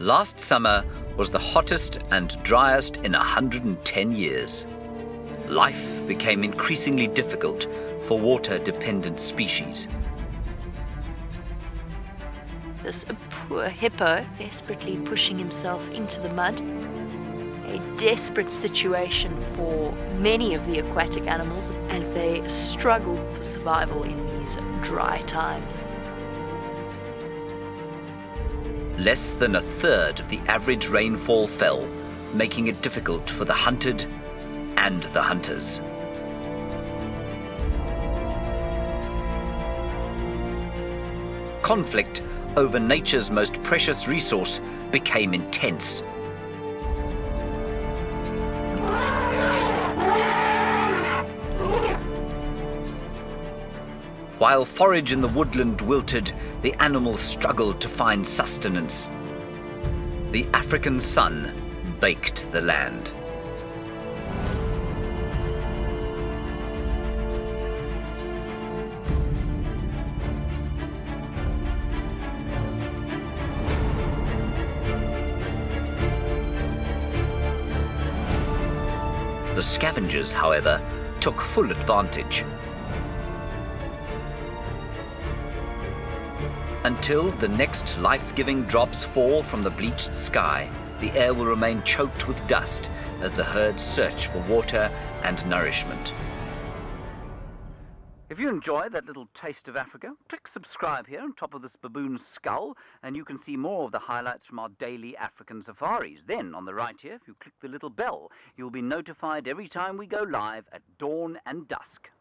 Last summer was the hottest and driest in 110 years. Life became increasingly difficult for water-dependent species. This poor hippo desperately pushing himself into the mud. A desperate situation for many of the aquatic animals as they struggle for survival in these dry times. Less than a third of the average rainfall fell, making it difficult for the hunted and the hunters. Conflict over nature's most precious resource became intense. While forage in the woodland wilted, the animals struggled to find sustenance. The African sun baked the land. The scavengers, however, took full advantage. Until the next life-giving drops fall from the bleached sky, the air will remain choked with dust as the herds search for water and nourishment. If you enjoy that little taste of Africa, click subscribe here on top of this baboon's skull, and you can see more of the highlights from our daily African safaris. Then, on the right here, if you click the little bell, you'll be notified every time we go live at dawn and dusk.